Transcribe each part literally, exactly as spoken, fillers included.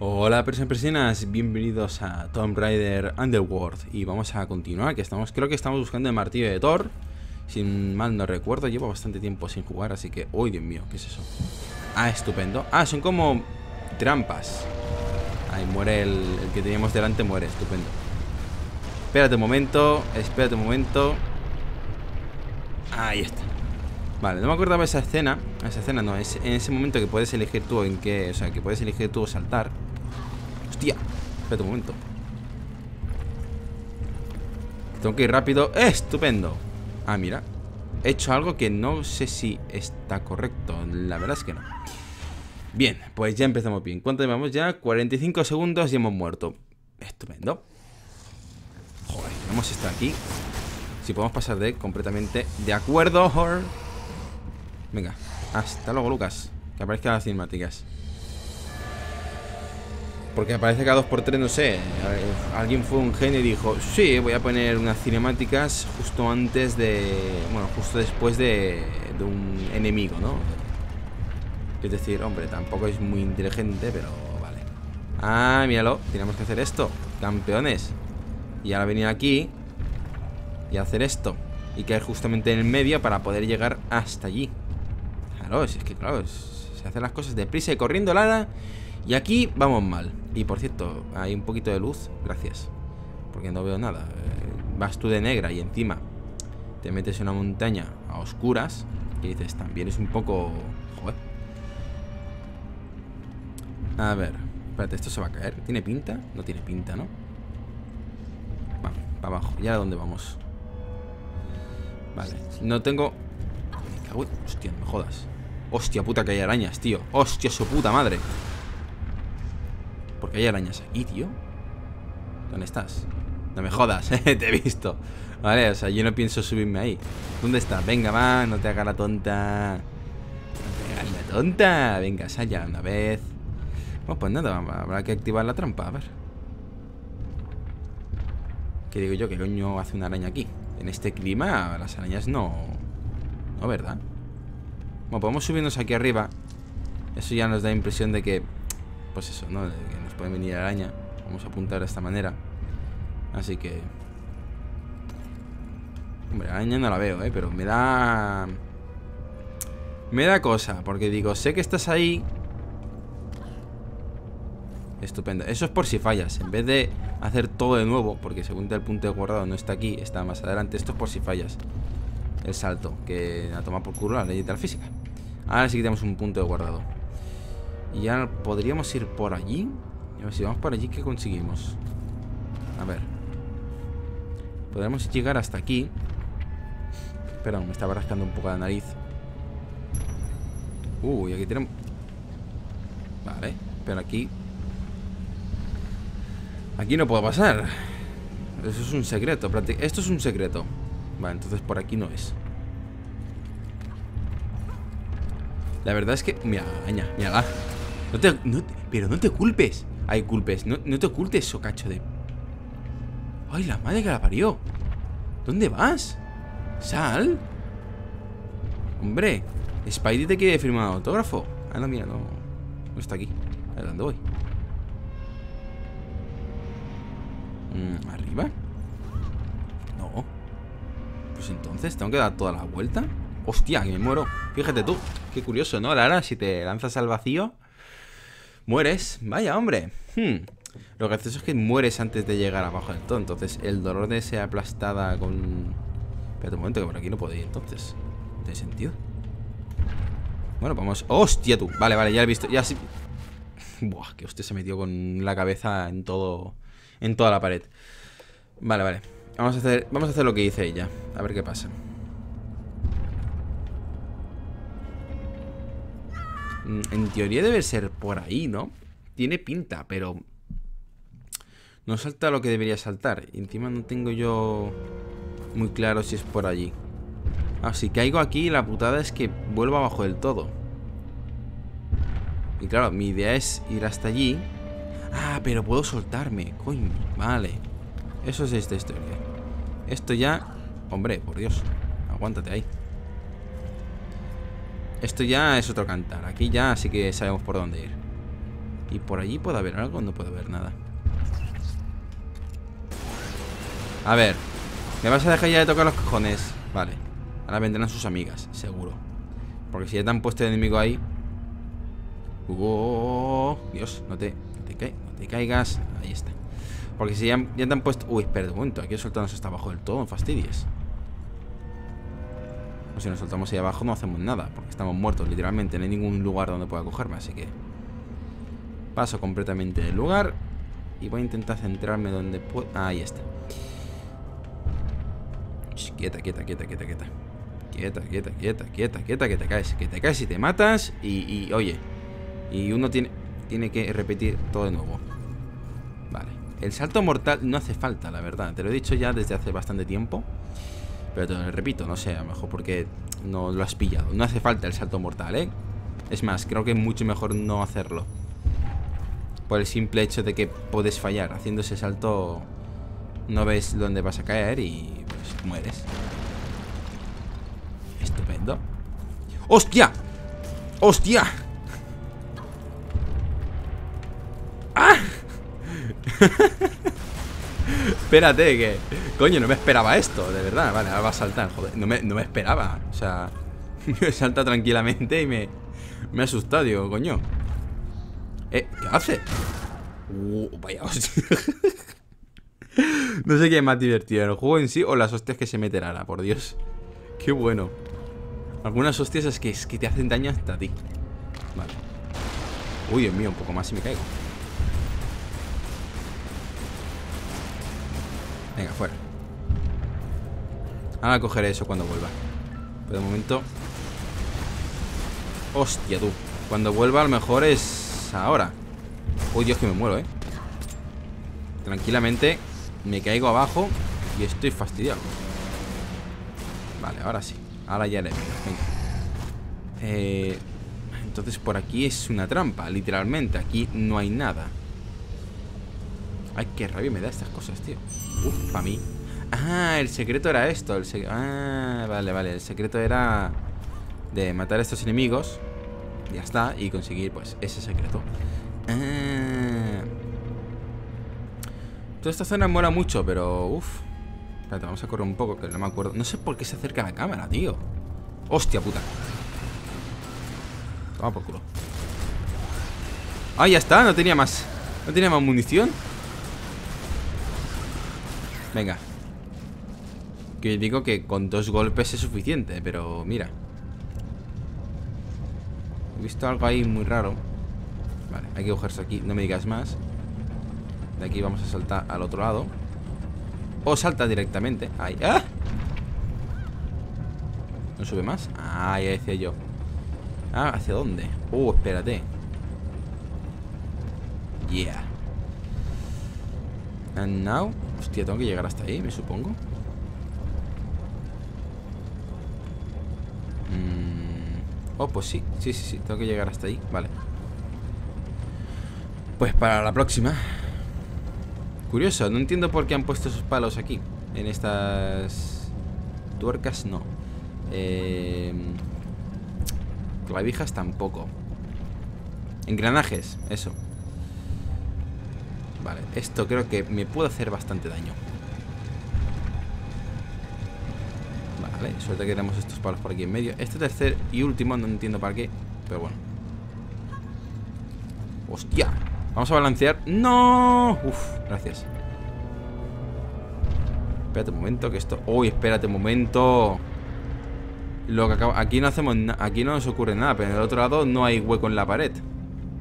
Hola personas personas, bienvenidos a Tomb Raider Underworld. Y vamos a continuar, que estamos, creo que estamos buscando el martillo de Thor. Sin mal no recuerdo, llevo bastante tiempo sin jugar, así que... ¡Uy, Dios mío! ¿Qué es eso? Ah, estupendo. Ah, son como trampas. Ahí muere el, el que teníamos delante, muere, estupendo. Espérate un momento, espérate un momento. Ahí está. Vale, no me acordaba esa escena. Esa escena no, es en ese momento que puedes elegir tú en qué... O sea, que puedes elegir tú saltar. ¡Hostia! Espérate un momento. Tengo que ir rápido. ¡Eh, estupendo! Ah, mira. He hecho algo que no sé si está correcto. La verdad es que no. Bien, pues ya empezamos bien. ¿Cuánto llevamos ya? cuarenta y cinco segundos y hemos muerto. Estupendo. Joder, hemos estado aquí. Si podemos pasar de completamente de acuerdo. Venga, hasta luego, Lucas. Que aparezcan las cinemáticas. Porque aparece cada dos por tres, no sé. Alguien fue un genio y dijo: sí, voy a poner unas cinemáticas justo antes de... Bueno, justo después de, de un enemigo, ¿no? Es decir, hombre, tampoco es muy inteligente, pero vale. Ah, míralo, tenemos que hacer esto, campeones. Y ahora venir aquí y hacer esto y caer justamente en el medio para poder llegar hasta allí. Claro, es que claro, se hacen las cosas deprisa y corriendo, Lara. Y aquí vamos mal. Y por cierto, hay un poquito de luz, gracias, porque no veo nada. Vas tú de negra y encima te metes en una montaña a oscuras y dices, también es un poco... Joder. A ver, espérate, ¿esto se va a caer? ¿Tiene pinta? No tiene pinta, ¿no? Vamos, para abajo. ¿Y ahora dónde vamos? Vale, no tengo... Me cago en... Hostia, no me jodas. Hostia puta que hay arañas, tío. Hostia su puta madre. ¿Por qué hay arañas aquí, tío? ¿Dónde estás? No me jodas, ¿eh? Te he visto. Vale, o sea, yo no pienso subirme ahí. ¿Dónde estás? Venga, va, no te hagas la tonta. No te hagas la tonta. Venga, sal ya una vez. Bueno, pues nada, habrá que activar la trampa, a ver. ¿Qué digo yo? ¿Qué coño hace una araña aquí? En este clima, las arañas no... No, ¿verdad? Bueno, podemos subirnos aquí arriba. Eso ya nos da impresión de que... Pues eso, ¿no? De que nos pueden venir araña. Vamos a apuntar de esta manera. Así que... Hombre, araña no la veo, ¿eh? Pero me da... Me da cosa. Porque digo, sé que estás ahí. Estupendo. Eso es por si fallas. En vez de hacer todo de nuevo, porque según el punto de guardado no está aquí, está más adelante. Esto es por si fallas. El salto, que a tomar por culo la ley de la física. Ahora sí que tenemos un punto de guardado. Y ya podríamos ir por allí. A ver si vamos por allí, ¿qué conseguimos? A ver. Podríamos llegar hasta aquí. Perdón, me estaba rascando un poco la nariz. Uy, uh, aquí tenemos... Vale, pero aquí... Aquí no puedo pasar. Eso es un secreto. Esto es un secreto. Vale, entonces por aquí no es. La verdad es que... Mira, araña, mírala. No te, no te, pero no te culpes. Ay, culpes. No, no te ocultes, socacho de... Ay, la madre que la parió. ¿Dónde vas? Sal. Hombre, Spidey te quiere firmar un autógrafo. Ah, no, mira, no. No está aquí. A ver, ¿dónde voy? Mm, ¿arriba? No. Pues entonces, ¿tengo que dar toda la vuelta? Hostia, que me muero. Fíjate tú. Qué curioso, ¿no, Lara? Si te lanzas al vacío, mueres. Vaya, hombre. Hmm. Lo que haces es que mueres antes de llegar abajo del todo. Entonces, el dolor de esa aplastada con... Espérate un momento, que por aquí no puedo ir, entonces. ¿No tiene sentido? Bueno, vamos... ¡Hostia, tú! Vale, vale, ya lo he visto. Ya sí... Buah, que usted se metió con la cabeza en todo... En toda la pared. Vale, vale. Vamos a hacer, vamos a hacer lo que dice ella. A ver qué pasa. En teoría debe ser por ahí, ¿no? Tiene pinta, pero... No salta lo que debería saltar. Y encima no tengo yo muy claro si es por allí. Ah, si caigo aquí, la putada es que vuelvo abajo del todo. Y claro, mi idea es ir hasta allí. Ah, pero puedo soltarme, coño. Vale. Eso es esta historia. Esto ya... Hombre, por Dios. Aguántate ahí. Esto ya es otro cantar. Aquí ya sí que sabemos por dónde ir. Y por allí puede haber algo, no puede haber nada. A ver, me vas a dejar ya de tocar los cojones. Vale, ahora vendrán sus amigas, seguro. Porque si ya te han puesto el enemigo ahí. Hugo, Dios, no te, no te, ca no te caigas. Ahí está. Porque si ya, ya te han puesto... Uy, espera un momento, aquí soltarnos hasta abajo del todo, no fastidies. O si nos soltamos ahí abajo no hacemos nada, porque estamos muertos, literalmente. No hay ningún lugar donde pueda cogerme, así que paso completamente del lugar y voy a intentar centrarme donde puedo. Ah, ahí está. Shh, quieta, quieta, quieta, quieta, quieta. Quieta, quieta, quieta, quieta, quieta, que te caes. Que te caes y te matas y, y oye. Y uno tiene, tiene que repetir todo de nuevo. Vale. El salto mortal no hace falta, la verdad. Te lo he dicho ya desde hace bastante tiempo. Pero te lo repito, no sé, a lo mejor porque no lo has pillado. No hace falta el salto mortal, ¿eh? Es más, creo que es mucho mejor no hacerlo. Por el simple hecho de que puedes fallar. Haciendo ese salto no ves dónde vas a caer y pues mueres. Estupendo. ¡Hostia! ¡Hostia! ¡Ah! Espérate, que... Coño, no me esperaba esto, de verdad. Vale, ahora va a saltar, joder. No me, no me esperaba. O sea, me salta tranquilamente y me... Me he asustado, digo, coño. Eh, ¿qué hace? Uh, vaya hostia. No sé qué es más divertido, el juego en sí o las hostias que se mete Lara, por Dios. Qué bueno. Algunas hostias es que, es que te hacen daño hasta a ti. Vale. Uy, Dios mío, un poco más y me caigo. Venga, fuera. Ahora cogeré eso cuando vuelva. Pero de momento... Hostia, tú. Cuando vuelva a lo mejor es ahora. Uy, Dios, que me muero, eh. Tranquilamente me caigo abajo y estoy fastidiado. Vale, ahora sí. Ahora ya le veo. Venga. Eh, entonces por aquí es una trampa, literalmente. Aquí no hay nada. Ay, qué rabia me da estas cosas, tío. Uf, para mí. Ah, el secreto era esto. El sec ah, vale, vale. El secreto era de matar a estos enemigos. Ya está. Y conseguir, pues, ese secreto. Ah. Toda esta zona mola mucho, pero... Uf. Espérate, vamos a correr un poco, que no me acuerdo. No sé por qué se acerca la cámara, tío. Hostia puta. Toma por culo. Ah, ya está, no tenía más. No tenía más munición. Venga. Que digo que con dos golpes es suficiente, pero mira. He visto algo ahí muy raro. Vale, hay que cogerse aquí, no me digas más. De aquí vamos a saltar al otro lado. O salta directamente. Ahí. ¡Ah! ¿No sube más? Ah, ya decía yo. Ah, ¿hacia dónde? Uh, espérate. Yeah. And now. Hostia, tengo que llegar hasta ahí, me supongo. Mm. Oh, pues sí. Sí, sí, sí. Tengo que llegar hasta ahí. Vale. Pues para la próxima. Curioso, no entiendo por qué han puesto esos palos aquí. En estas... Tuercas no. eh... Clavijas tampoco. Engranajes, eso. Vale, esto creo que me puede hacer bastante daño. Vale, suerte que tenemos estos palos por aquí en medio. Este tercer y último no entiendo para qué. Pero bueno. Hostia. Vamos a balancear. ¡No! Uf, gracias. Espérate un momento, que esto... ¡Uy, espérate un momento! Lo que acabo... Aquí no hacemos nada. Aquí no nos ocurre nada. Pero en el otro lado no hay hueco en la pared.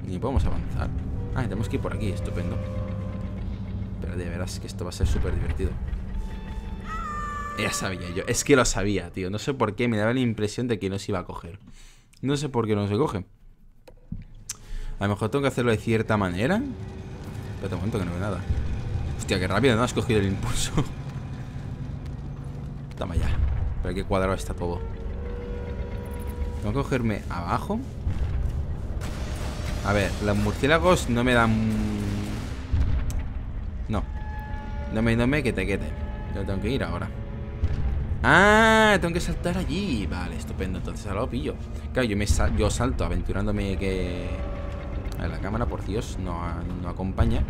Ni podemos avanzar. Ah, tenemos que ir por aquí. Estupendo. Pero de veras que esto va a ser súper divertido. Ya sabía yo. Es que lo sabía, tío. No sé por qué. Me daba la impresión de que no se iba a coger. No sé por qué no se coge. A lo mejor tengo que hacerlo de cierta manera. Espérate un momento que no veo nada. Hostia, qué rápido, no has cogido el impulso. Toma ya. Pero qué cuadrado está todo. Tengo que cogerme abajo. A ver, los murciélagos no me dan... No. No me, no me, que te quete. Yo tengo que ir ahora. Ah, tengo que saltar allí. Vale, estupendo, entonces ahora lo pillo. Claro, yo, me sal yo salto aventurándome que... A ver, la cámara, por Dios, no, no acompaña.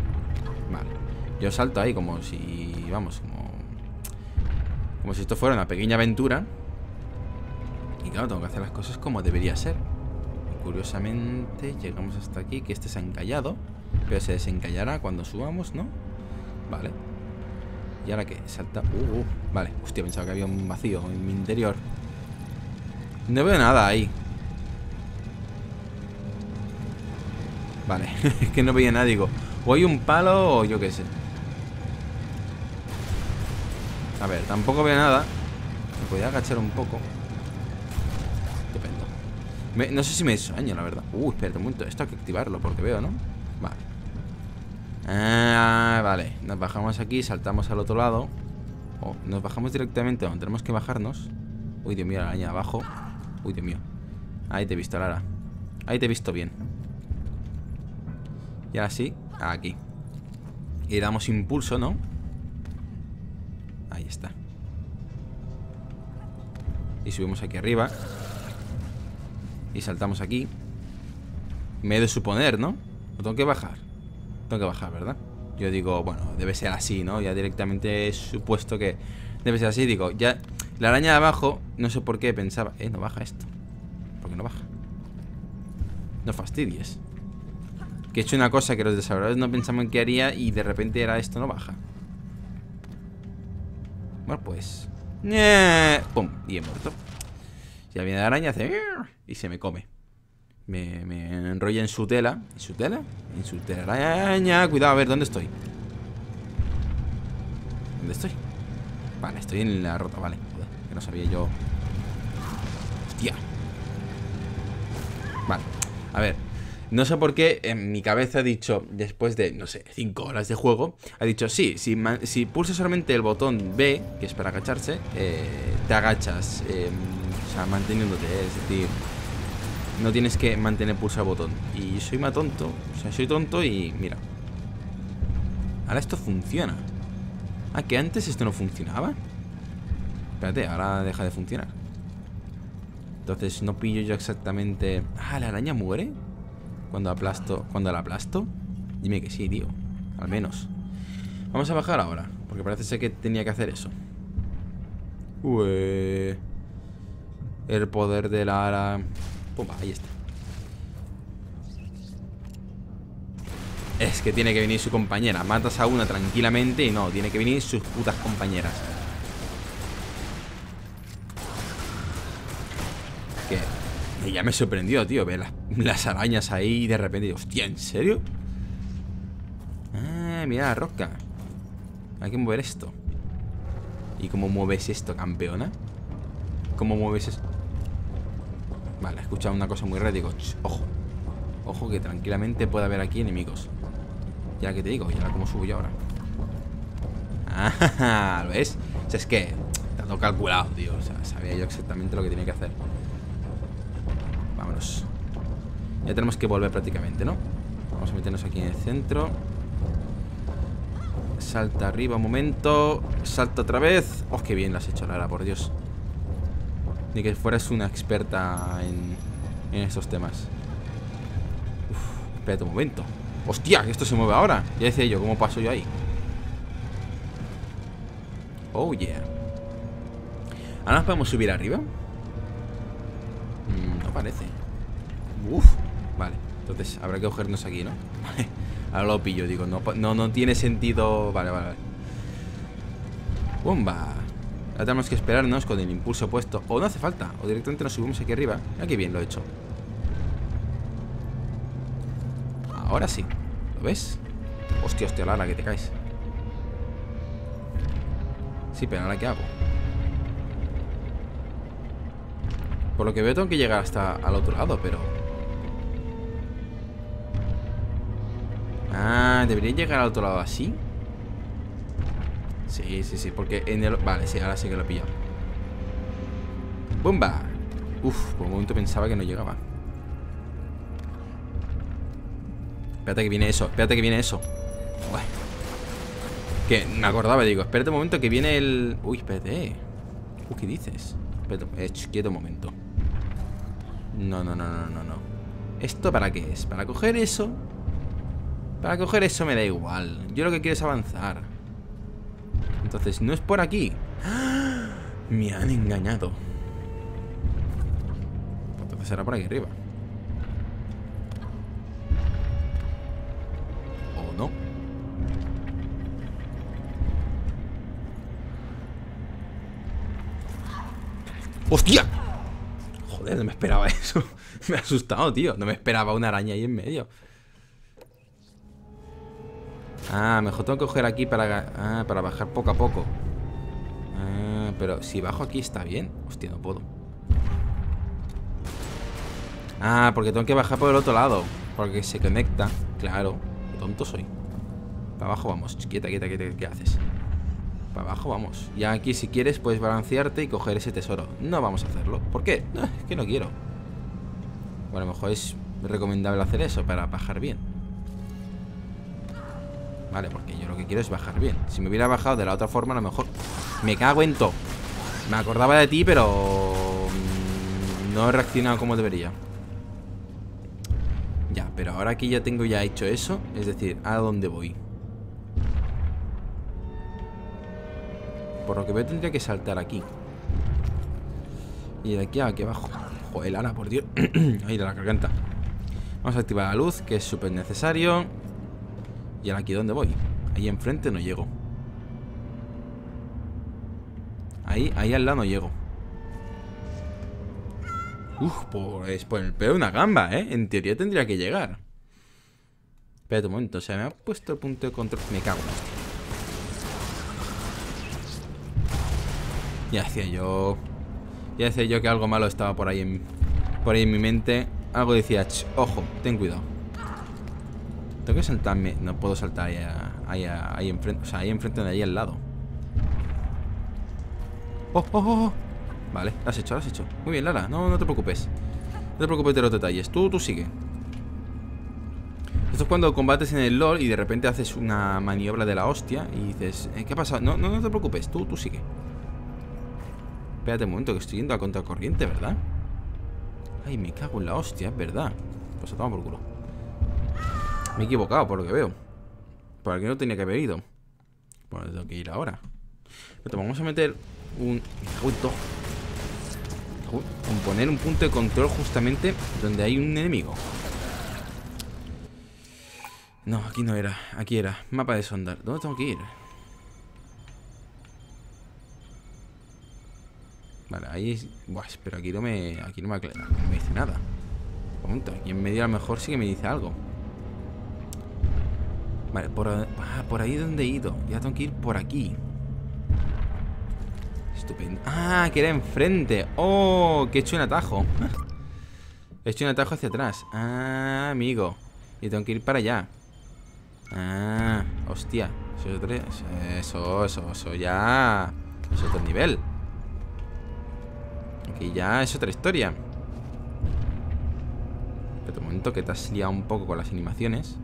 Vale. Yo salto ahí como si... Vamos, como... Como si esto fuera una pequeña aventura. Y claro, tengo que hacer las cosas como debería ser. Y curiosamente, llegamos hasta aquí, que este se ha encallado. Pero se desencallará cuando subamos, ¿no? Vale. ¿Y ahora qué? Salta... Uh, uh. Vale. Hostia, pensaba que había un vacío en mi interior. No veo nada ahí. Vale. Es que no veía nada, digo. O hay un palo o yo qué sé. A ver, tampoco veo nada. Me voy a agachar un poco. Estupendo. Me... No sé si me sueño, la verdad. Uh, espérate un momento. Esto hay que activarlo porque veo, ¿no? Vale. Ah, vale. Nos bajamos aquí, saltamos al otro lado. O oh, nos bajamos directamente donde tenemos que bajarnos. Uy, Dios mío, la araña abajo. Uy, Dios mío. Ahí te he visto, Lara. Ahí te he visto bien. Y ahora sí, aquí. Y le damos impulso, ¿no? Ahí está. Y subimos aquí arriba. Y saltamos aquí. Me he de suponer, ¿no? ¿O tengo que bajar? Tengo que bajar, ¿verdad? Yo digo, bueno, debe ser así, ¿no? Ya directamente he supuesto que debe ser así. Digo, ya... La araña de abajo, no sé por qué pensaba... Eh, no baja esto. ¿Por qué no baja? No fastidies. Que he hecho una cosa que los desarrolladores no pensaban que haría y de repente era esto, no baja. Bueno, pues... ¡Pum! Y he muerto. Ya viene la araña, hace... Y se me come. Me, me enrolla en su tela. ¿En su tela? En su telaraña. Cuidado, a ver, ¿dónde estoy? ¿Dónde estoy? Vale, estoy en la rota, vale. Joder, que no sabía yo. Hostia. Vale, a ver. No sé por qué en mi cabeza he dicho, después de, no sé, cinco horas de juego, ha dicho, sí, si, si pulsas solamente el botón B, que es para agacharse, eh, te agachas. Eh, o sea, manteniéndote, es decir, no tienes que mantener pulsado el botón. Y soy más tonto. O sea, soy tonto y mira. Ahora esto funciona. Ah, que antes esto no funcionaba. Espérate, ahora deja de funcionar. Entonces no pillo yo exactamente. Ah, la araña muere cuando aplasto, cuando la aplasto. Dime que sí, tío, al menos. Vamos a bajar ahora, porque parece ser que tenía que hacer eso. Ué. El poder de la ara. Pumba, ahí está. Es que tiene que venir su compañera. Matas a una tranquilamente y no, tiene que venir sus putas compañeras. Que ya me sorprendió, tío, ver las, las arañas ahí y de repente, hostia, ¿en serio? Ah, mira la roca. Hay que mover esto. ¿Y cómo mueves esto, campeona? ¿Cómo mueves esto? Vale, he escuchado una cosa muy rara y digo, ojo. Ojo que tranquilamente puede haber aquí enemigos. Ya que te digo, ya como subo yo ahora. Ah, ¿lo ves? O sea, es que te lo he calculado, tío. O sea, sabía yo exactamente lo que tenía que hacer. Vámonos. Ya tenemos que volver prácticamente, ¿no? Vamos a meternos aquí en el centro. Salta arriba un momento. Salta otra vez. Oh, qué bien lo has hecho, Lara, por Dios. Ni que fueras una experta en, en estos temas. Espérate un momento. ¡Hostia! Que esto se mueve ahora. Ya decía yo, ¿cómo paso yo ahí? Oh, yeah. ¿Ahora nos podemos subir arriba? Mm, no parece. Uf. Vale. Entonces habrá que cogernos aquí, ¿no? Vale. Ahora lo pillo, digo. No, no, no tiene sentido... Vale, vale, vale. ¡Bomba! Ahora tenemos que esperarnos con el impulso puesto. O no hace falta. O directamente nos subimos aquí arriba. Mira qué bien lo he hecho. Ahora sí, ¿lo ves? Hostia, hostia, Lara, que te caes. Sí, pero ahora ¿qué hago? Por lo que veo tengo que llegar hasta al otro lado, pero... Ah, ¿debería llegar al otro lado así? Sí, sí, sí, porque en el... Vale, sí, ahora sí que lo he pillado. ¡Bomba! Uf, por un momento pensaba que no llegaba. Espérate que viene eso, espérate que viene eso. Uy. Que me acordaba, digo, espérate un momento que viene el... Uy, espérate. Uy, ¿qué dices? Espérate, eh, quieto un momento. No, no, no, no, no, no. ¿Esto para qué es? Para coger eso. Para coger eso me da igual. Yo lo que quiero es avanzar. Entonces, no es por aquí. ¡Ah! Me han engañado. Entonces será por aquí arriba. ¿O no? ¡Hostia! Joder, no me esperaba eso. Me ha asustado, tío. No me esperaba una araña ahí en medio. Ah, mejor tengo que coger aquí para, ah, para bajar poco a poco. Ah, pero si bajo aquí está bien. Hostia, no puedo. Ah, porque tengo que bajar por el otro lado. Porque se conecta. Claro, qué tonto soy. Para abajo vamos. Quieta, quieta, quieta. ¿Qué haces? Para abajo vamos. Y aquí si quieres puedes balancearte y coger ese tesoro. No vamos a hacerlo. ¿Por qué? No, es que no quiero. Bueno, a lo mejor es recomendable hacer eso para bajar bien. Vale, porque yo lo que quiero es bajar bien. Si me hubiera bajado de la otra forma, a lo mejor... Me cago en todo. Me acordaba de ti, pero... no he reaccionado como debería. Ya, pero ahora que ya tengo ya hecho eso, es decir, ¿a dónde voy? Por lo que veo tendría que saltar aquí. Y de aquí a aquí abajo. Joder, Lara, por Dios. Ay, de la garganta. Vamos a activar la luz, que es súper necesario. ¿Y ahora aquí dónde voy? Ahí enfrente no llego. Ahí, ahí al lado no llego. Uf, pues por el pelo de una gamba, ¿eh? En teoría tendría que llegar. Espérate un momento, o sea, me ha puesto el punto de control. Me cago en la hostia. Ya decía yo. Ya decía yo que algo malo estaba por ahí en, por ahí en mi mente. Algo decía, ojo, ten cuidado. Tengo que saltarme. No puedo saltar ahí, ahí, ahí enfrente. O sea, ahí enfrente de ahí al lado. Oh, oh, oh, oh. Vale, lo has hecho, lo has hecho. Muy bien, Lara, no, no te preocupes. No te preocupes de los detalles, tú, tú sigue. Esto es cuando combates en el LoL y de repente haces una maniobra de la hostia y dices, ¿qué ha pasado? No, no, no te preocupes, tú, tú sigue. Espérate un momento, que estoy yendo a contracorriente, ¿verdad? Ay, me cago en la hostia, es verdad. Pues lo tomo por culo. Me he equivocado, por lo que veo. Por aquí no tenía que haber ido. Bueno, tengo que ir ahora. Pero vamos a meter un... Con poner un punto de control justamente donde hay un enemigo. No, aquí no era. Aquí era. Mapa de sondar. ¿Dónde tengo que ir? Vale, ahí... Buah, pero aquí no me... Aquí no me aclara. No me dice nada. Un momento. Aquí en medio a lo mejor sí que me dice algo. Vale, por, ah, por ahí donde he ido. Ya tengo que ir por aquí. Estupendo. Ah, que era enfrente. Oh, que he hecho un atajo. He hecho un atajo hacia atrás. Ah, amigo. Y tengo que ir para allá. Ah, hostia. Eso es otro... Eso, eso, eso ya. Eso es otro nivel. Aquí ya es otra historia. Pero un momento que te has liado un poco con las animaciones.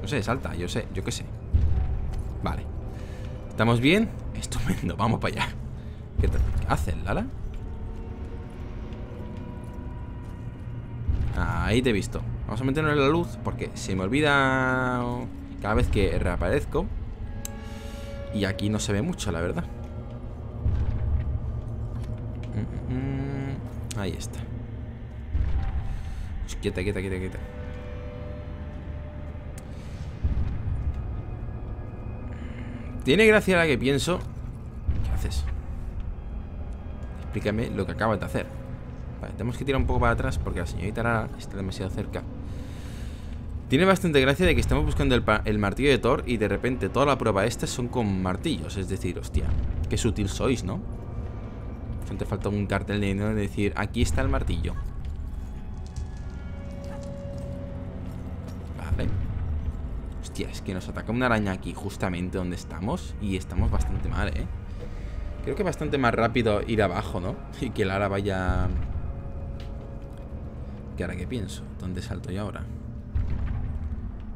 No sé, salta, yo sé, yo qué sé. Vale. ¿Estamos bien? Estupendo, vamos para allá. ¿Qué, ¿Qué haces, Lara? Ahí te he visto. Vamos a meternos en la luz porque se me olvida cada vez que reaparezco. Y aquí no se ve mucho, la verdad. Ahí está. Quieta, quieta, quieta, quieta. Tiene gracia la que pienso. ¿Qué haces? Explícame lo que acabas de hacer. Vale, tenemos que tirar un poco para atrás porque la señorita Lara está demasiado cerca. Tiene bastante gracia de que estamos buscando el, el martillo de Thor y de repente toda la prueba esta son con martillos. Es decir, hostia, qué sutil sois, ¿no? Te falta un cartel de, ¿no? de decir, aquí está el martillo. Vale. Hostia, es que nos ataca una araña aquí justamente donde estamos y estamos bastante mal, ¿eh? Creo que bastante más rápido ir abajo, ¿no? Y que Lara vaya... ¿Qué ahora qué pienso? ¿Dónde salto yo ahora?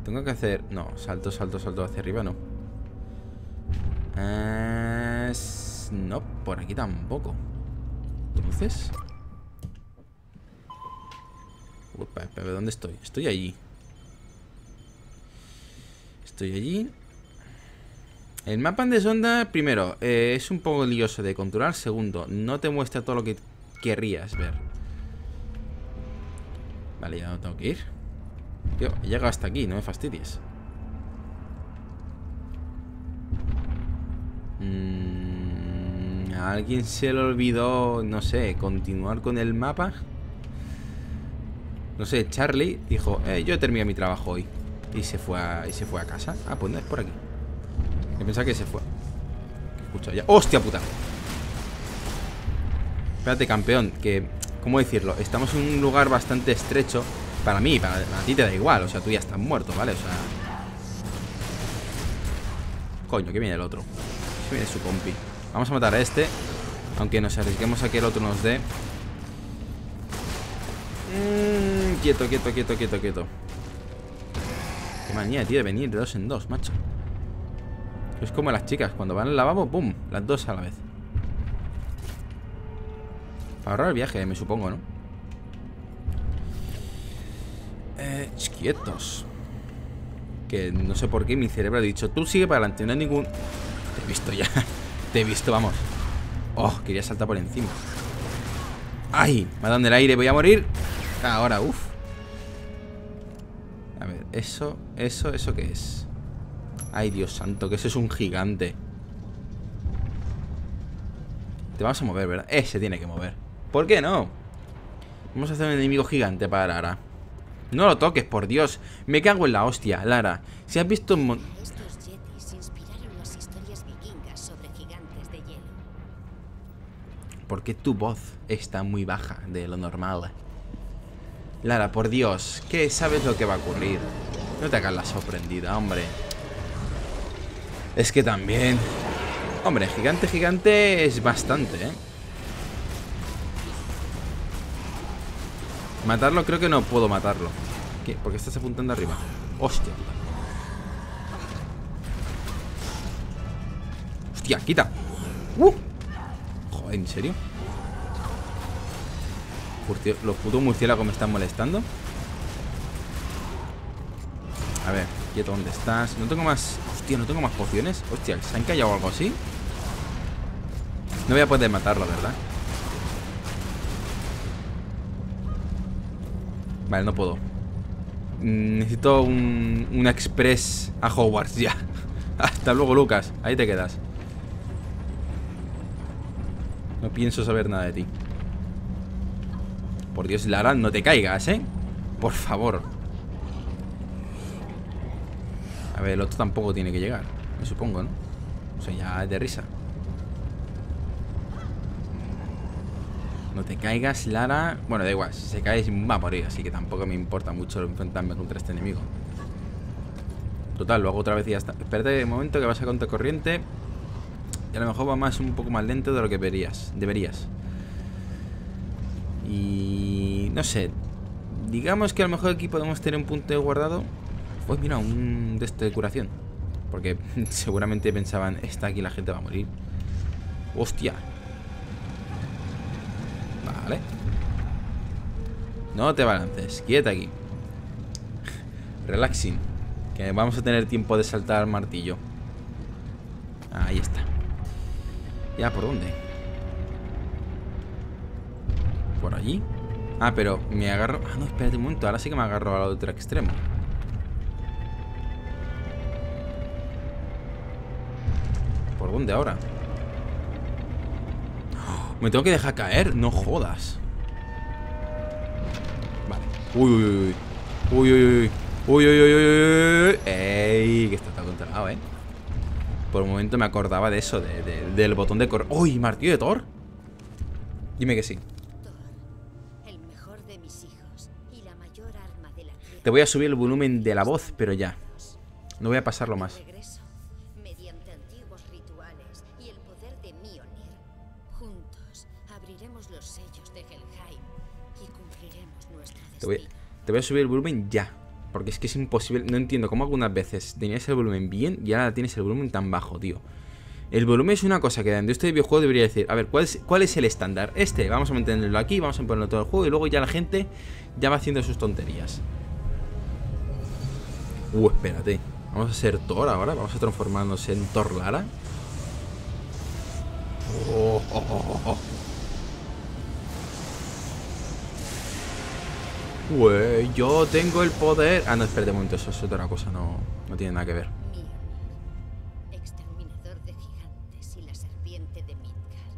Tengo que hacer... No, salto, salto, salto hacia arriba, no. Eh... No, por aquí tampoco. Entonces... Upa, pero ¿dónde estoy? Estoy allí. Estoy allí. El mapa de sonda, primero, eh, es un poco lioso de controlar. Segundo, no te muestra todo lo que querrías ver. Vale, ya no tengo que ir. Tío, he llegado hasta aquí, no me fastidies. Mm, ¿a alguien se le olvidó, no sé, continuar con el mapa? No sé, Charlie dijo, eh, yo terminé mi trabajo hoy. Y se fue a, y se fue a casa. Ah, pues no, es por aquí. He pensado que se fue. Que he escuchado ya. ¡Hostia puta! Espérate, campeón, que... ¿Cómo decirlo? Estamos en un lugar bastante estrecho. Para mí, para, para ti te da igual. O sea, tú ya estás muerto, ¿vale? O sea... Coño, que viene el otro. Que viene su compi. Vamos a matar a este. Aunque nos arriesguemos a que el otro nos dé... Mm, quieto, quieto, quieto, quieto, quieto. Qué manía, tío, de venir de dos en dos, macho. Es como las chicas, cuando van al lavabo, pum, las dos a la vez. Para ahorrar el viaje, me supongo, ¿no? Eh, quietos. Que no sé por qué mi cerebro ha dicho, tú sigue para adelante, no hay ningún... Te he visto ya, te he visto, vamos. Oh, quería saltar por encima. ¡Ay! Me ha dado en el aire, voy a morir. Ahora, uff. A ver, eso, eso, eso qué es. Ay, Dios santo, que ese es un gigante. Te vas a mover, ¿verdad? Ese tiene que mover. ¿Por qué no? Vamos a hacer un enemigo gigante para Lara. No lo toques, por Dios. Me cago en la hostia, Lara. Si has visto un mon... Estos yetis inspiraron las historias vikingas sobre gigantes de hielo. ¿Por qué tu voz está muy baja de lo normal? Lara, por Dios, ¿qué sabes lo que va a ocurrir? No te hagas la sorprendida, hombre. Es que también... Hombre, gigante, gigante es bastante, ¿eh? Matarlo creo que no puedo matarlo. ¿Qué? Porque estás apuntando arriba. Hostia. Hostia, quita. ¡Uh! Joder, ¿en serio? Los putos murciélagos me están molestando. A ver, quieto, ¿dónde estás? No tengo más... Hostia, no tengo más pociones. Hostia, ¿se han callado o algo así? No voy a poder matarlo, ¿verdad? Vale, no puedo. Necesito un, un express a Hogwarts ya. Hasta luego, Lucas. Ahí te quedas. No pienso saber nada de ti. Por Dios, Lara, no te caigas, ¿eh? Por favor. A ver, el otro tampoco tiene que llegar, me supongo, ¿no? O sea, ya es de risa. No te caigas, Lara. Bueno, da igual, si se cae va a morir, así que tampoco me importa mucho enfrentarme contra este enemigo. Total, lo hago otra vez y ya está. Espérate un momento que vas a contracorriente. Y a lo mejor va más un poco más lento de lo que verías, deberías. Y... no sé. Digamos que a lo mejor aquí podemos tener un punto de guardado. Pues mira, un de este de curación. Porque seguramente pensaban, está aquí, la gente va a morir. Hostia. Vale. No te balances, quieta aquí. Relaxing. Que vamos a tener tiempo de saltar al martillo. Ahí está. ¿Ya por dónde? Por allí. Ah, pero me agarro. Ah, no, espérate un momento. Ahora sí que me agarro al otro extremo. ¿Dónde ahora? ¡Oh! Me tengo que dejar caer, no jodas. Vale. Uy, uy, uy. Uy, uy, uy. Uy, uy, uy, uy. Ey, que esto está controlado, ¿eh? Por un momento me acordaba de eso, de, de, del botón de correr. ¡Uy, martillo de Thor! Dime que sí. Te voy a subir el volumen de la voz, pero ya. No voy a pasarlo más. Te voy, te voy a subir el volumen ya. Porque es que es imposible. No entiendo cómo algunas veces tenías el volumen bien y ahora tienes el volumen tan bajo, tío. El volumen es una cosa que la industria de videojuegos debería decir, a ver, ¿cuál es, cuál es el estándar? Este, vamos a mantenerlo aquí, vamos a ponerlo todo el juego y luego ya la gente ya va haciendo sus tonterías. Uh, espérate. Vamos a ser Thor ahora, vamos a transformarnos en Thor Lara. Oh, oh, oh, oh. Ué, yo tengo el poder. Ah, no, espérate un momento, eso es otra cosa, no, no tiene nada que ver. Mjölnir, exterminador de gigantes y la serpiente de Midgard.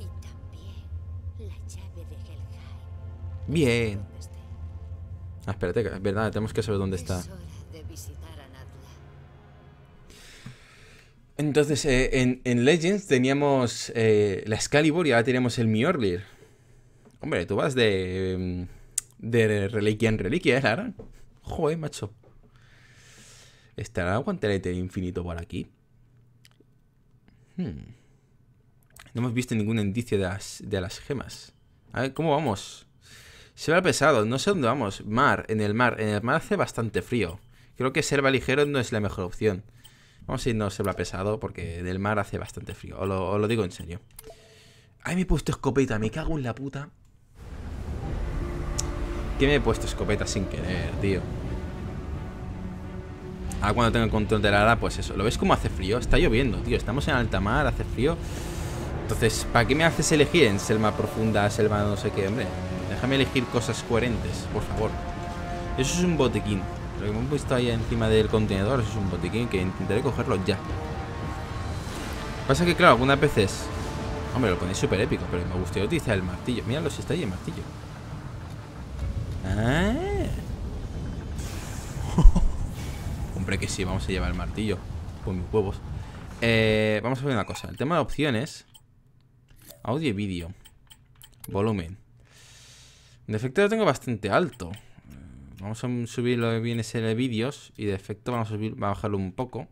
Y también la llave de Helheim. Bien. Ah, espérate, es verdad, tenemos que saber dónde está. Entonces, eh, en, en Legends teníamos eh, la Excalibur y ahora tenemos el Mjölnir. Hombre, tú vas de... de reliquia en reliquia, ¿eh, Lara? Joder, macho. ¿Estará guantelete infinito por aquí? Hmm. No hemos visto ningún indicio de las, de las gemas. A ver, ¿cómo vamos? Se va pesado, no sé dónde vamos. Mar, en el mar. En el mar hace bastante frío. Creo que selva ligero no es la mejor opción. Vamos a irnos selva pesado porque del mar hace bastante frío. Os lo, os lo digo en serio. Ay, me he puesto escopeta, me cago en la puta. Que me he puesto escopeta sin querer, tío. Ah, cuando tengo el control de la ala, pues eso. ¿Lo ves cómo hace frío? Está lloviendo, tío. Estamos en alta mar, hace frío. Entonces, ¿para qué me haces elegir en selva profunda, selva no sé qué, hombre? Déjame elegir cosas coherentes, por favor. Eso es un botiquín. Lo que hemos puesto ahí encima del contenedor, eso es un botiquín que intentaré cogerlo ya. Pasa que, claro, algunas veces... Hombre, lo ponéis súper épico, pero me gustaría utilizar el martillo. Míralo, si está ahí el martillo. Ah. Hombre, que sí, vamos a llevar el martillo. Por mis huevos. Eh, vamos a ver una cosa. El tema de opciones. Audio y vídeo. Volumen. De efecto lo tengo bastante alto. Vamos a subir lo que viene a ser vídeos. Y de efecto vamos a, subir, vamos a bajarlo un poco.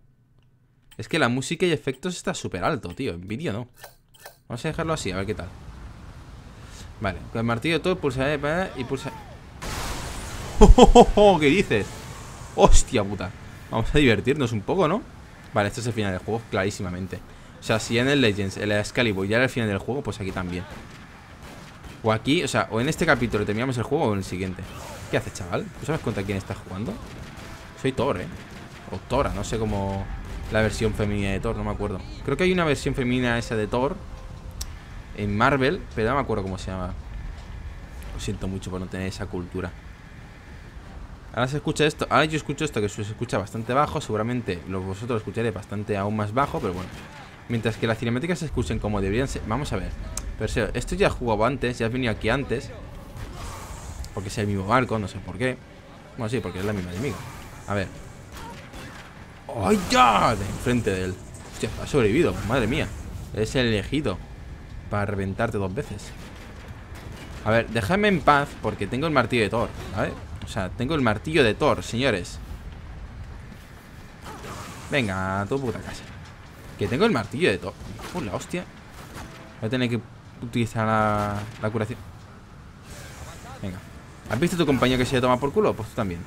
Es que la música y efectos está súper alto, tío. En vídeo no. Vamos a dejarlo así, a ver qué tal. Vale, con el martillo todo, pulsa E para, y pulsa... ¡Oh, oh, oh, oh! ¿Qué dices? ¡Hostia puta! Vamos a divertirnos un poco, ¿no? Vale, esto es el final del juego, clarísimamente. O sea, si en el Legends, el Excalibur ya era el final del juego, pues aquí también. O aquí, o sea, o en este capítulo terminamos el juego o en el siguiente. ¿Qué haces, chaval? ¿Tú sabes contra quién estás jugando? Soy Thor, ¿eh? O Tora, no sé cómo... La versión femenina de Thor, no me acuerdo. Creo que hay una versión femenina esa de Thor en Marvel, pero no me acuerdo cómo se llama. Lo siento mucho por no tener esa cultura. Ahora se escucha esto. Ahora yo escucho esto que se escucha bastante bajo. Seguramente vosotros lo escucharéis bastante aún más bajo, pero bueno. Mientras que las cinemáticas se escuchen como deberían ser. Vamos a ver. Pero esto ya he jugado antes, ya has venido aquí antes. Porque es el mismo barco, no sé por qué. Bueno, sí, porque es la misma enemiga. A ver. ¡Ay, ya! De enfrente de él. Hostia, ha sobrevivido, madre mía. Es el elegido. Para reventarte dos veces. A ver, dejadme en paz. Porque tengo el martillo de Thor, ¿vale? O sea, tengo el martillo de Thor, señores. Venga, tu puta casa. Que tengo el martillo de Thor. Por la hostia. Voy a tener que utilizar la, la curación. Venga. ¿Has visto a tu compañero que se ha tomado por culo? Pues tú también.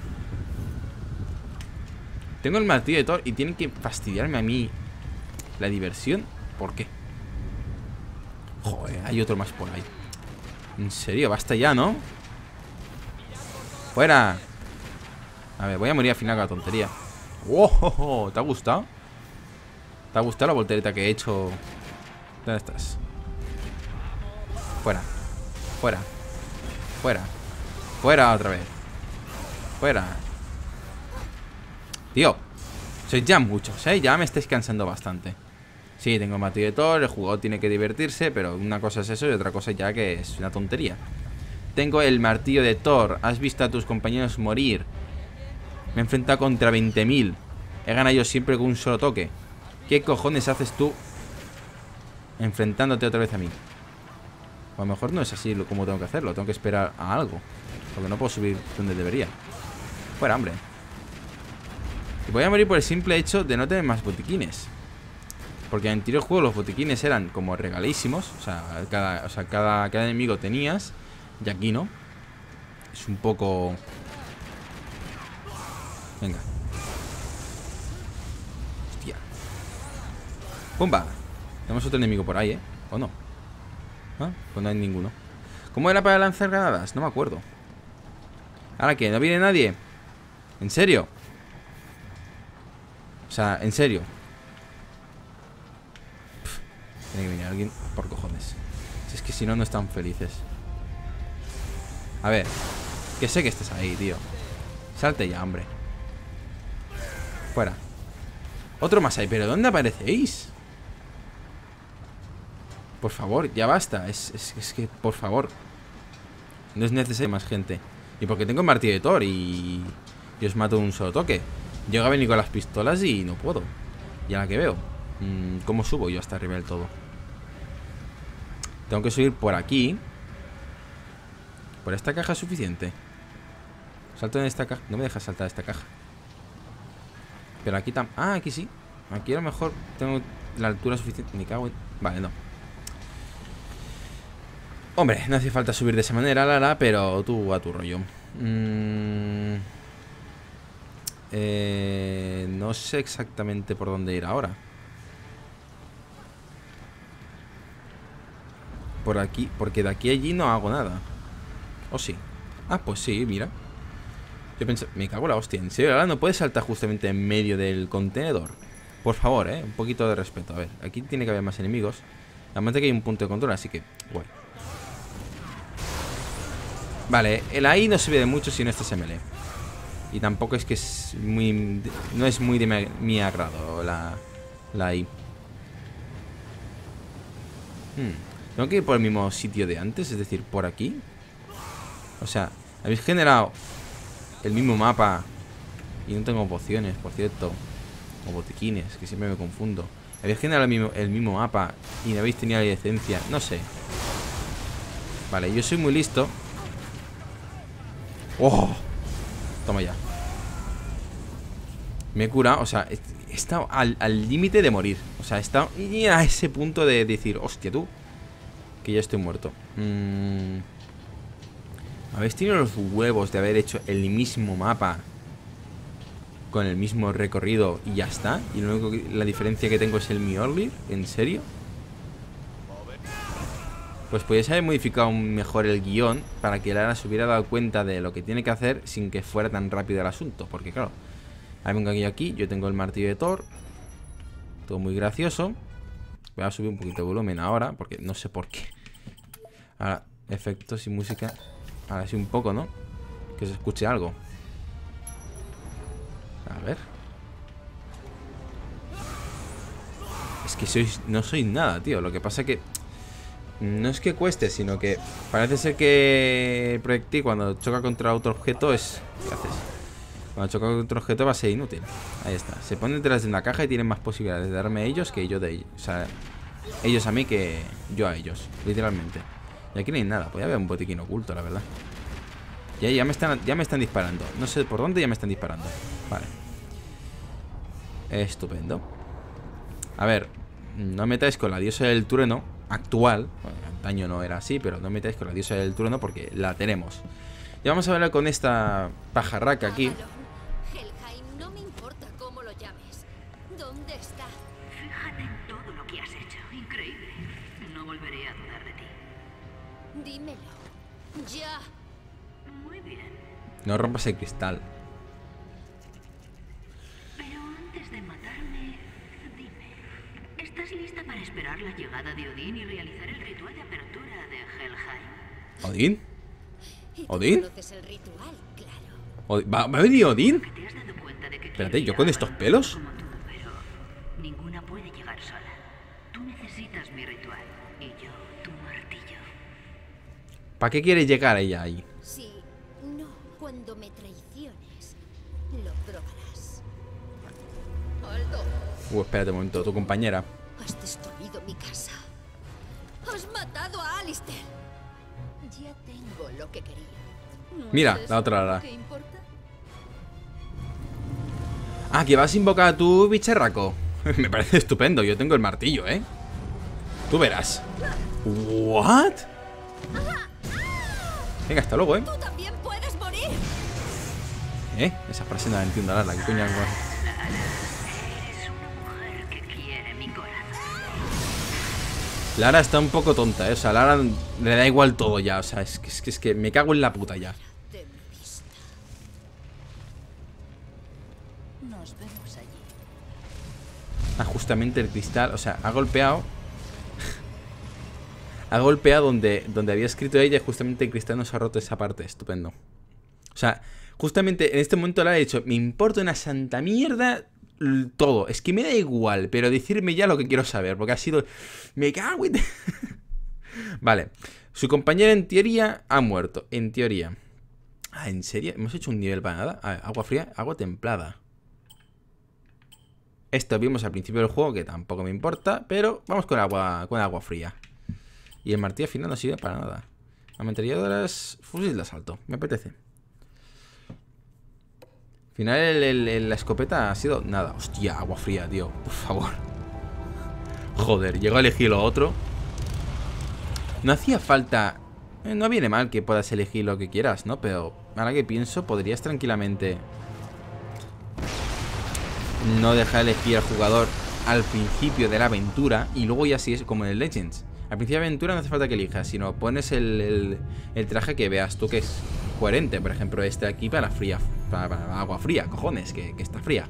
Tengo el martillo de Thor. Y tienen que fastidiarme a mí la diversión. ¿Por qué? Joder, hay otro más por ahí. En serio, basta ya, ¿no? ¡Fuera! A ver, voy a morir al final con la tontería. ¡Wow! ¿Te ha gustado? ¿Te ha gustado la voltereta que he hecho? ¿Dónde estás? Fuera. Fuera. Fuera. Fuera otra vez. Fuera. Tío, sois ya muchos, ¿eh? Ya me estáis cansando bastante. Sí, tengo el martillo de Thor, el jugador tiene que divertirse, pero una cosa es eso y otra cosa ya que es una tontería. Tengo el martillo de Thor, has visto a tus compañeros morir. Me he enfrentado contra veinte mil. He ganado yo siempre con un solo toque. ¿Qué cojones haces tú enfrentándote otra vez a mí? O a lo mejor no es así como tengo que hacerlo, tengo que esperar a algo. Porque no puedo subir donde debería. Fuera, hombre. Y voy a morir por el simple hecho de no tener más botiquines. Porque en el anterior juego los botiquines eran como regalísimos. O sea, cada, o sea, cada, cada enemigo tenías. Y aquí no. Es un poco... Venga. Hostia. ¡Pumba! Tenemos otro enemigo por ahí, ¿eh? ¿O no? ¿Ah? Pues no hay ninguno. ¿Cómo era para lanzar granadas? No me acuerdo. ¿Ahora qué? ¿No viene nadie? ¿En serio? O sea, en serio. Pff, tiene que venir alguien por cojones. Si es que si no, no están felices. A ver. Que sé que estás ahí, tío. Salte ya, hombre. Fuera. Otro más ahí, pero ¿dónde aparecéis? Por favor, ya basta. Es, es, es que, por favor. No es necesario más gente. Y porque tengo el martillo de Thor y... y os mato de un solo toque. Yo voy a venir con las pistolas y no puedo. Y a la que veo. ¿Cómo subo yo hasta arriba del todo? Tengo que subir por aquí. ¿Por esta caja es suficiente? Salto en esta caja. No me dejas saltar esta caja. Pero aquí tam... Ah, aquí sí. Aquí a lo mejor tengo la altura suficiente. Me cago en... Vale, no. Hombre, no hace falta subir de esa manera, Lara. Pero tú a tu rollo. Mmm... Eh, no sé exactamente por dónde ir ahora. Por aquí. Porque de aquí a allí no hago nada. ¿O sí? Ah, pues sí, mira. Yo pensé... Me cago en la hostia. ¿En serio? Ahora no puedes saltar justamente en medio del contenedor. Por favor, eh. Un poquito de respeto. A ver, aquí tiene que haber más enemigos. Además de que hay un punto de control, así que... Guay. Vale, el ahí no se ve de mucho si no estás en melee. Y tampoco es que es muy... No es muy de mi, mi agrado la, la I. Hmm. ¿Tengo que ir por el mismo sitio de antes? Es decir, por aquí. O sea, habéis generado el mismo mapa. Y no tengo pociones, por cierto. O botiquines, que siempre me confundo. Habéis generado el mismo, el mismo mapa. Y no habéis tenido la licencia, no sé. Vale, yo soy muy listo. ¡Oh! Toma ya. Me he curado, o sea, he estado al límite de morir. O sea, he estado a ese punto de decir, hostia tú, que ya estoy muerto. mm. Habéis tenido los huevos de haber hecho el mismo mapa con el mismo recorrido y ya está. Y lo único que, la diferencia que tengo es el Mjölnir. ¿En serio? Pues podíais haber modificado mejor el guión para que Lara se hubiera dado cuenta de lo que tiene que hacer sin que fuera tan rápido el asunto. Porque claro, ahí vengo yo aquí, yo tengo el martillo de Thor. Todo muy gracioso. Voy a subir un poquito de volumen ahora, porque no sé por qué. Ahora, efectos y música. Ahora sí un poco, ¿no? Que se escuche algo. A ver. Es que sois, no sois nada, tío. Lo que pasa que... No es que cueste, sino que parece ser que el proyectil cuando choca contra otro objeto es... ¿Qué haces? Cuando choca contra otro objeto va a ser inútil. Ahí está. Se ponen detrás de una caja y tienen más posibilidades de darme a ellos que yo de ellos. O sea, ellos a mí que yo a ellos, literalmente. Y aquí no hay nada. Pues ya veo un botiquín oculto, la verdad. Ya, ya, me están, ya me están disparando. No sé por dónde ya me están disparando. Vale. Estupendo. A ver, no metáis con la diosa del trueno actual, bueno, antaño no era así, pero no metáis con la diosa del trueno porque la tenemos. Y vamos a hablar con esta pajarraca aquí. Helheim, no me importa cómo lo llames. ¿Dónde está? Fíjate en todo lo que has hecho, increíble. No volveré a dudar de ti. Dímelo. Ya. Muy bien. No rompas el cristal. Pero antes de matarme, dime, ¿estás lista para esperar la llegada de Odín y realizar el ritual de apertura de Helheim? ¿Odín? ¿Odín? El ritual, claro. Od ¿Va, ¿Va a venir Odín? Espérate, ¿yo con estos pelos? Como tú, pero ninguna puede llegar sola. Tú necesitas mi ritual y yo tu martillo. ¿Para qué quieres llegar ella ahí? Sí, no, cuando me traiciones, lo probarás. Aldo. Uh, espérate un momento, tu compañera. Has destruido mi casa. Has matado a Alistair. Ya tengo lo que quería. ¿No Mira, la otra Lara. Ah, que vas a invocar a tu bicharraco. Me parece estupendo. Yo tengo el martillo, ¿eh? Tú verás. ¿What? Venga, hasta luego, ¿eh? Tú también puedes morir. ¿Eh? Esa frase no la entiendo, Lara. ¿Qué coño hago? Eres una mujer que quiere mi corazón. Lara está un poco tonta, ¿eh? O sea, Lara le da igual todo ya. O sea, es que, es que, es que me cago en la puta ya. Ah, justamente el cristal. O sea, ha golpeado. Ha golpeado donde, donde había escrito ella. Justamente el cristal nos ha roto esa parte. Estupendo. O sea, justamente en este momento Lara ha dicho: me importa una santa mierda todo. Es que me da igual, pero decirme ya lo que quiero saber. Porque ha sido... Me cago en... Vale. Su compañera en teoría ha muerto. En teoría. Ah, ¿en serio? ¿Hemos hecho un nivel para nada? A ver, agua fría, agua templada. Esto vimos al principio del juego, que tampoco me importa. Pero vamos con agua, con agua fría. Y el martillo al final no sirve para nada. Ametralladoras, fusil de asalto. Me apetece. Al final el, el, el, la escopeta ha sido nada. Hostia, agua fría, tío. Por favor. Joder, llego a elegir lo otro. No hacía falta. eh, No viene mal que puedas elegir lo que quieras, ¿no? Pero ahora que pienso, podrías tranquilamente no dejar elegir al jugador al principio de la aventura. Y luego ya sí es como en el Legends. Al principio de la aventura no hace falta que elijas, sino pones el, el, el traje que veas tú que es coherente. Por ejemplo, este aquí para fría, para, para agua fría, cojones, que, que está fría.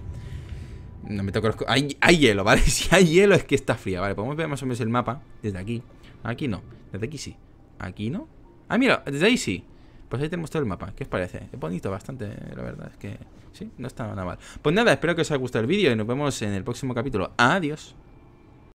No me toco los... Hay, hay hielo, ¿vale? Si hay hielo es que está fría. Vale, podemos ver más o menos el mapa desde aquí. Aquí no, desde aquí sí. Aquí no. Ah, mira, desde ahí sí. Pues ahí te mostré el mapa, ¿qué os parece? Es bonito bastante, la verdad, es que sí, no está nada mal. Pues nada, espero que os haya gustado el vídeo y nos vemos en el próximo capítulo. Adiós.